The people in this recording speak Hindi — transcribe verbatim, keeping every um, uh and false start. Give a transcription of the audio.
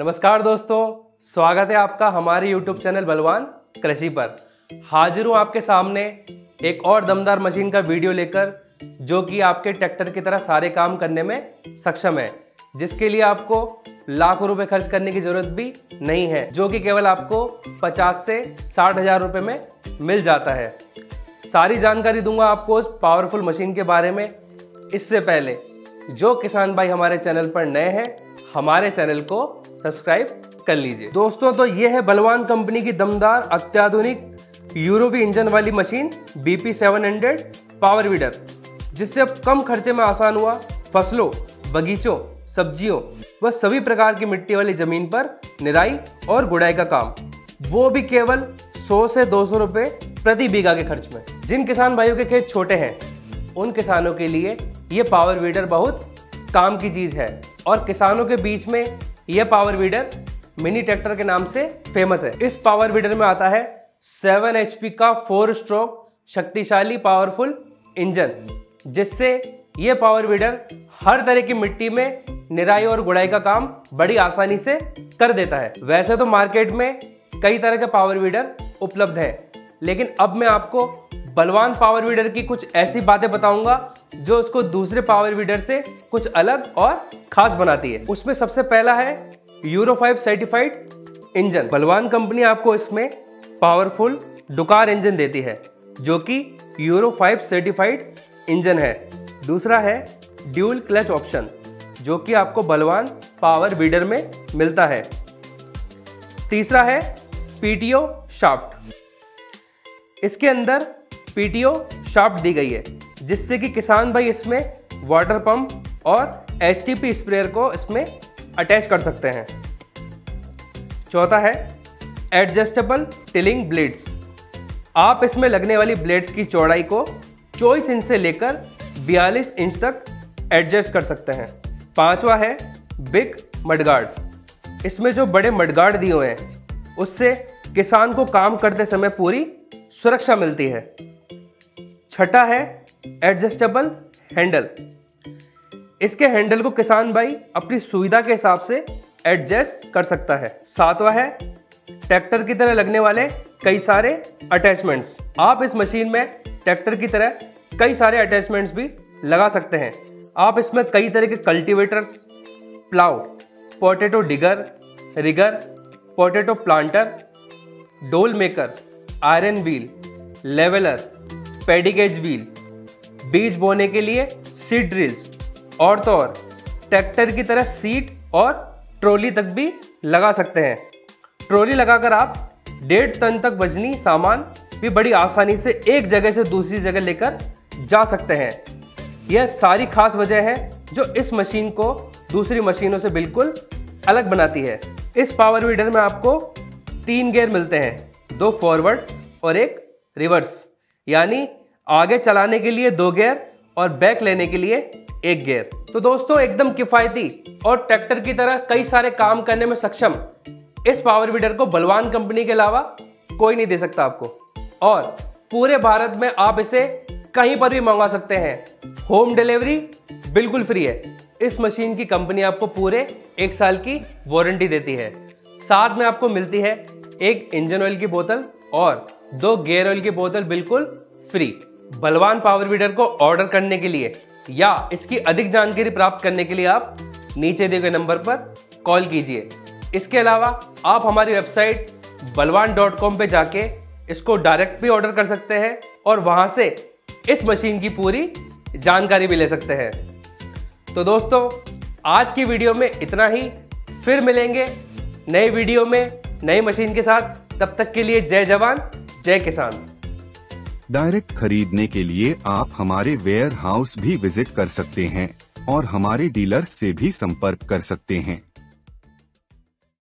नमस्कार दोस्तों, स्वागत है आपका हमारे YouTube चैनल बलवान कृषि पर। हाजिर हूँ आपके सामने एक और दमदार मशीन का वीडियो लेकर, जो कि आपके ट्रैक्टर की तरह सारे काम करने में सक्षम है, जिसके लिए आपको लाखों रुपए खर्च करने की ज़रूरत भी नहीं है, जो कि केवल आपको पचास से साठ हज़ार रुपये में मिल जाता है। सारी जानकारी दूंगा आपको उस पावरफुल मशीन के बारे में। इससे पहले जो किसान भाई हमारे चैनल पर नए हैं, हमारे चैनल को सब्सक्राइब कर लीजिए। दोस्तों, तो ये है बलवान कंपनी की दमदार अत्याधुनिक यूरो पाँच इंजन वाली मशीन बीपी सात सौ पावर वीडर, जिससे कम खर्चे में आसान हुआ फसलों, बगीचों, सब्जियों व सभी प्रकार की मिट्टी वाली ज़मीन पर निराई और गुड़ाई का काम, वो भी केवल सौ से दो सौ रुपये प्रति बीघा के खर्च में। जिन किसान भाइयों के खेत छोटे हैं, उन किसानों के लिए ये पावर वीडर बहुत काम की चीज़ है और किसानों के बीच में यह पावर वीडर मिनी ट्रैक्टर के नाम से फेमस है। इस पावर वीडर में आता है सात एच पी का फोर स्ट्रोक शक्तिशाली पावरफुल इंजन, जिससे यह पावर वीडर हर तरह की मिट्टी में निराई और गुड़ाई का काम बड़ी आसानी से कर देता है। वैसे तो मार्केट में कई तरह के पावर वीडर उपलब्ध हैं, लेकिन अब मैं आपको बलवान पावर वीडर की कुछ ऐसी बातें बताऊंगा जो उसको दूसरे पावर वीडर से कुछ अलग और खास बनाती है। उसमें सबसे पहला है यूरो पाँच सर्टिफाइड इंजन। बलवान कंपनी आपको इसमें पावरफुल डुकार इंजन देती है, जो कि यूरो पाँच सर्टिफाइड इंजन है। दूसरा है ड्यूल क्लच ऑप्शन, जो कि आपको बलवान पावर वीडर में मिलता है। तीसरा है पीटीओ शाफ्ट। इसके अंदर पीटीओ शाफ्ट दी गई है, जिससे कि किसान भाई इसमें वाटर पंप और एचटीपी स्प्रेयर को इसमें अटैच कर सकते हैं। चौथा है एडजस्टेबल टिलिंग ब्लेड्स। आप इसमें लगने वाली ब्लेड्स की चौड़ाई को चौबीस इंच से लेकर बयालीस इंच तक एडजस्ट कर सकते हैं। पांचवा है बिग मडगार्ड। इसमें जो बड़े मडगार्ड दिए हुए हैं, उससे किसान को काम करते समय पूरी सुरक्षा मिलती है। छठा है एडजस्टेबल हैंडल। इसके हैंडल को किसान भाई अपनी सुविधा के हिसाब से एडजस्ट कर सकता है। सातवां है ट्रैक्टर की तरह लगने वाले कई सारे अटैचमेंट्स। आप इस मशीन में ट्रैक्टर की तरह कई सारे अटैचमेंट्स भी लगा सकते हैं। आप इसमें कई तरह के cultivators, plough, potato digger, ridger, potato planter, डोल maker, iron wheel, leveller, पेडिगेज wheel, बीज बोने के लिए सीड ड्रिल्स, और तो और ट्रैक्टर की तरह सीट और ट्रॉली तक भी लगा सकते हैं। ट्रॉली लगाकर आप डेढ़ टन तक वजनी सामान भी बड़ी आसानी से एक जगह से दूसरी जगह लेकर जा सकते हैं। यह सारी खास वजह है जो इस मशीन को दूसरी मशीनों से बिल्कुल अलग बनाती है। इस पावर वीडर में आपको तीन गियर मिलते हैं, दो फॉरवर्ड और एक रिवर्स, यानी आगे चलाने के लिए दो गियर और बैक लेने के लिए एक गियर। तो दोस्तों, एकदम किफ़ायती और ट्रैक्टर की तरह कई सारे काम करने में सक्षम इस पावर वीडर को बलवान कंपनी के अलावा कोई नहीं दे सकता आपको। और पूरे भारत में आप इसे कहीं पर भी मंगवा सकते हैं। होम डिलीवरी बिल्कुल फ्री है। इस मशीन की कंपनी आपको पूरे एक साल की वारंटी देती है। साथ में आपको मिलती है एक इंजन ऑयल की बोतल और दो गियर ऑयल की बोतल बिल्कुल फ्री। बलवान पावर वीडर को ऑर्डर करने के लिए या इसकी अधिक जानकारी प्राप्त करने के लिए आप नीचे दिए गए नंबर पर कॉल कीजिए। इसके अलावा आप हमारी वेबसाइट बलवान डॉट कॉम पे जाके इसको डायरेक्ट भी ऑर्डर कर सकते हैं और वहां से इस मशीन की पूरी जानकारी भी ले सकते हैं। तो दोस्तों, आज की वीडियो में इतना ही। फिर मिलेंगे नए वीडियो में नई मशीन के साथ। तब तक के लिए जय जवान जय किसान। डायरेक्ट खरीदने के लिए आप हमारे वेयर हाउस भी विजिट कर सकते हैं और हमारे डीलर्स से भी संपर्क कर सकते हैं।